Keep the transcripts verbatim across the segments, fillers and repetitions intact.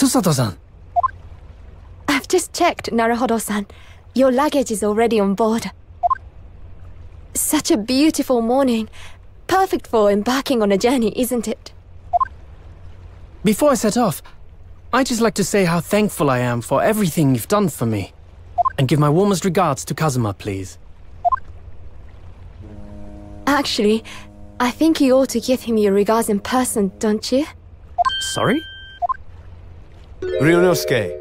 Susato-san. I've just checked, Naruhodo-san. Your luggage is already on board. Such a beautiful morning. Perfect for embarking on a journey, isn't it? Before I set off, I'd just like to say how thankful I am for everything you've done for me. And give my warmest regards to Kazuma, please. Actually, I think you ought to give him your regards in person, don't you? Sorry? Ryunosuke.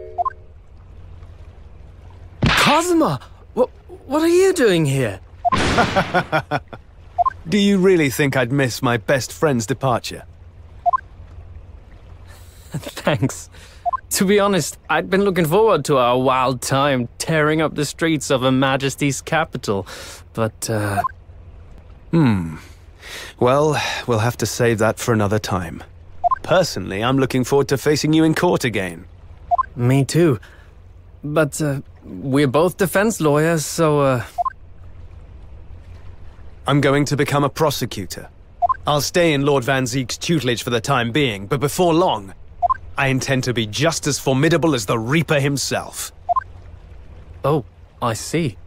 Kazuma! What, what are you doing here? Do you really think I'd miss my best friend's departure? Thanks. To be honest, I'd been looking forward to our wild time tearing up the streets of Her Majesty's capital, but, uh... Hmm. Well, we'll have to save that for another time. Personally, I'm looking forward to facing you in court again. Me too. But, uh, we're both defense lawyers, so, uh... I'm going to become a prosecutor. I'll stay in Lord Van Zeek's tutelage for the time being, but before long, I intend to be just as formidable as the Reaper himself. Oh, I see.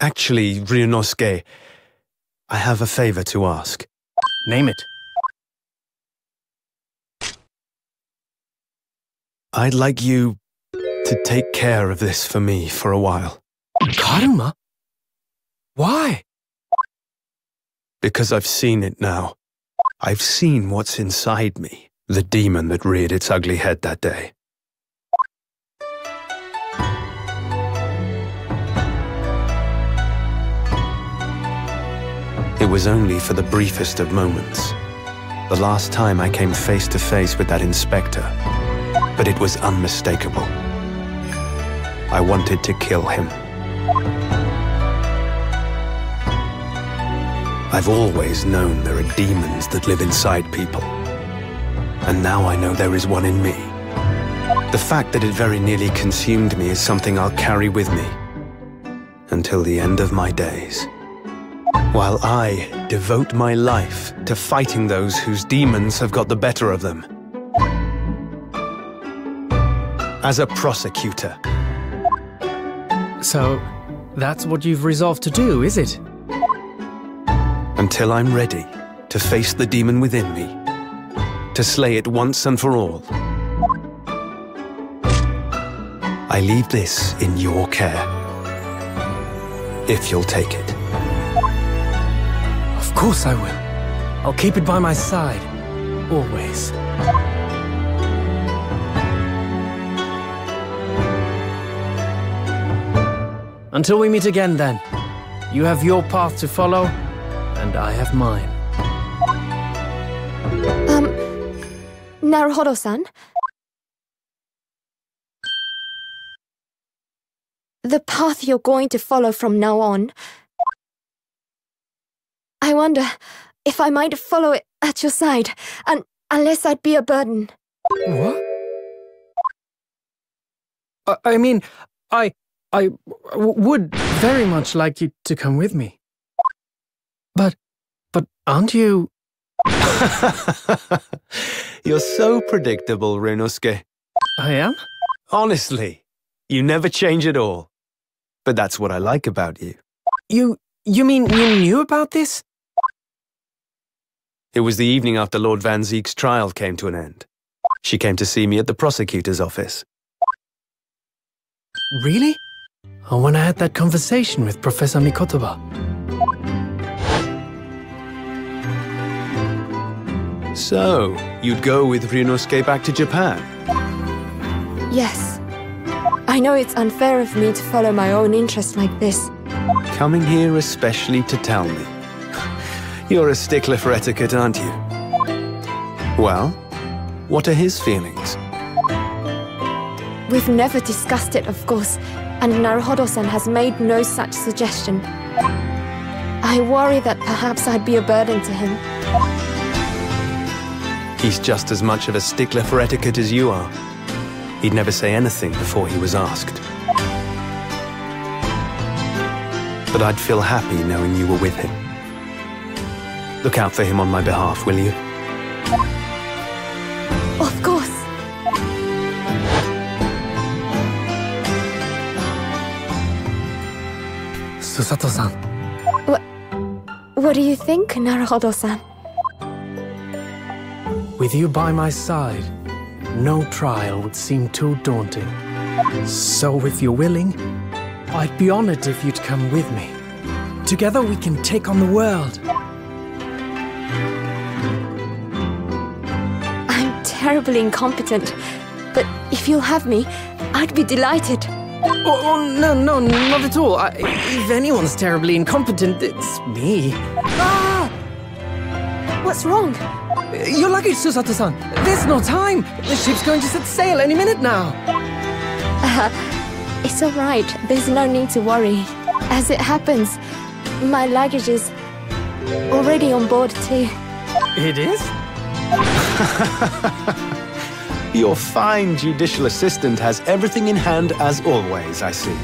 Actually, Ryunosuke, I have a favor to ask. Name it. I'd like you to take care of this for me for a while. Karuma? Why? Because I've seen it now. I've seen what's inside me, the demon that reared its ugly head that day. It was only for the briefest of moments, the last time I came face to face with that inspector, but it was unmistakable. I wanted to kill him. I've always known there are demons that live inside people, and now I know there is one in me. The fact that it very nearly consumed me is something I'll carry with me until the end of my days. While I devote my life to fighting those whose demons have got the better of them. As a prosecutor. So, that's what you've resolved to do, is it? Until I'm ready to face the demon within me, to slay it once and for all. I leave this in your care, if you'll take it. Of course I will. I'll keep it by my side, always. Until we meet again then, you have your path to follow, and I have mine. Um, Naruhodo-san? The path you're going to follow from now on, I wonder if I might follow it at your side, and unless I'd be a burden. What? I, I mean, I, I w would very much like you to come with me. But, but aren't you... You're so predictable, Ryunosuke. I am? Honestly, you never change at all. But that's what I like about you. You, you mean you knew about this? It was the evening after Lord Van Zeek's trial came to an end. She came to see me at the prosecutor's office. Really? Oh, when I had that conversation with Professor Mikotoba. So, you'd go with Ryunosuke back to Japan? Yes. I know it's unfair of me to follow my own interests like this. Coming here especially to tell me. You're a stickler for etiquette, aren't you? Well, what are his feelings? We've never discussed it, of course, and Naruhodo-san has made no such suggestion. I worry that perhaps I'd be a burden to him. He's just as much of a stickler for etiquette as you are. He'd never say anything before he was asked. But I'd feel happy knowing you were with him. Look out for him on my behalf, will you? Of Susato-san. What... what do you think, Naruhodo-san? With you by my side, no trial would seem too daunting. So if you're willing, I'd be honored if you'd come with me. Together we can take on the world. I'm terribly incompetent, but if you'll have me, I'd be delighted. Oh, oh no, no, not at all. I, if anyone's terribly incompetent, it's me. Ah! What's wrong? Your luggage, Susato-san. There's no time. The ship's going to set sail any minute now. Uh, it's all right. There's no need to worry. As it happens, my luggage is already on board too. It is? Your fine judicial assistant has everything in hand as always, I see.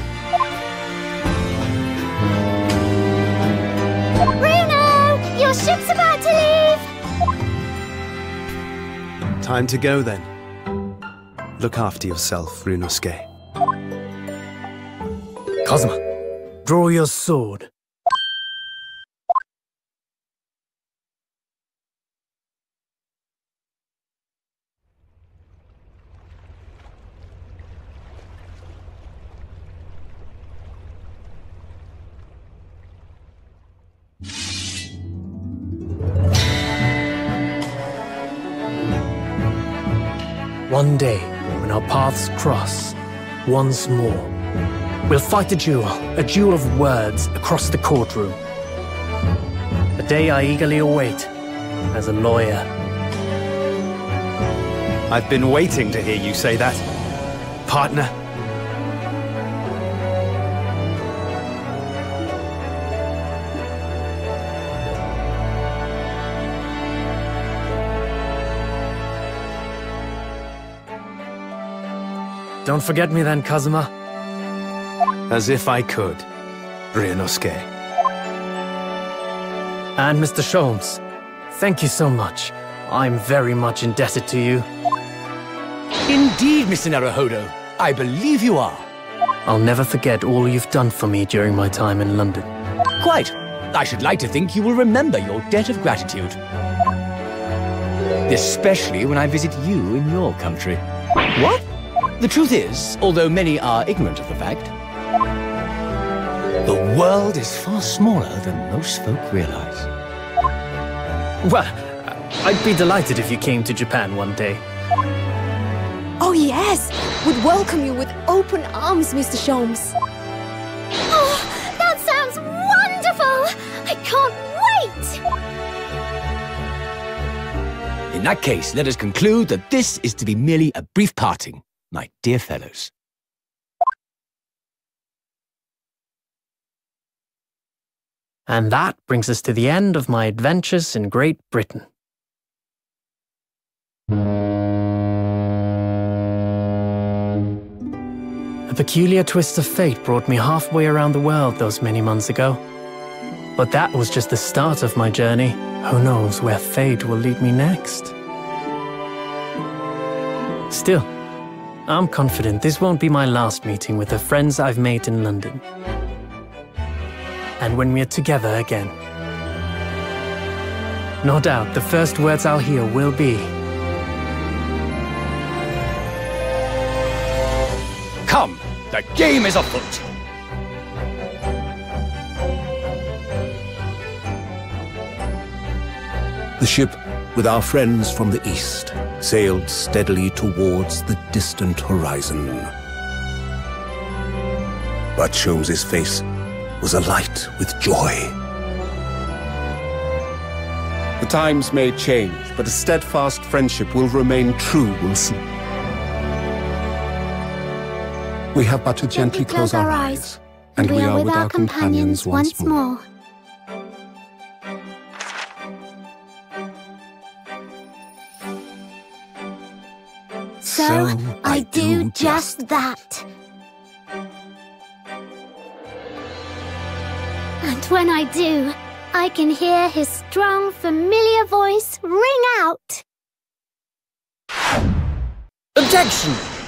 Bruno! Your ship's about to leave! Time to go then. Look after yourself, Ryunosuke. Kazuma, draw your sword. One day, when our paths cross, once more, we'll fight a duel, a duel of words across the courtroom. A day I eagerly await as a lawyer. I've been waiting to hear you say that, partner. Don't forget me then, Kazuma. As if I could, Ryunosuke. And Mister Sholmes, thank you so much. I'm very much indebted to you. Indeed, Mister Naruhodo, I believe you are. I'll never forget all you've done for me during my time in London. Quite. I should like to think you will remember your debt of gratitude. Especially when I visit you in your country. What? The truth is, although many are ignorant of the fact, the world is far smaller than most folk realize. Well, I'd be delighted if you came to Japan one day. Oh yes! We'd welcome you with open arms, Mister Sholmes. Oh, that sounds wonderful! I can't wait! In that case, let us conclude that this is to be merely a brief parting. My dear fellows. And that brings us to the end of my adventures in Great Britain. A peculiar twist of fate brought me halfway around the world those many months ago. But that was just the start of my journey. Who knows where fate will lead me next? Still, I'm confident this won't be my last meeting with the friends I've made in London. And when we're together again, no doubt the first words I'll hear will be... Come! The game is afoot! The ship, with our friends from the east, sailed steadily towards the distant horizon. But Sholmes's face was alight with joy. The times may change, but a steadfast friendship will remain true, Wilson. We have but to gently close, close our eyes, and we, we are, are with, with our, our companions, companions once more. more. So, I do just that. And when I do, I can hear his strong, familiar voice ring out. Objection!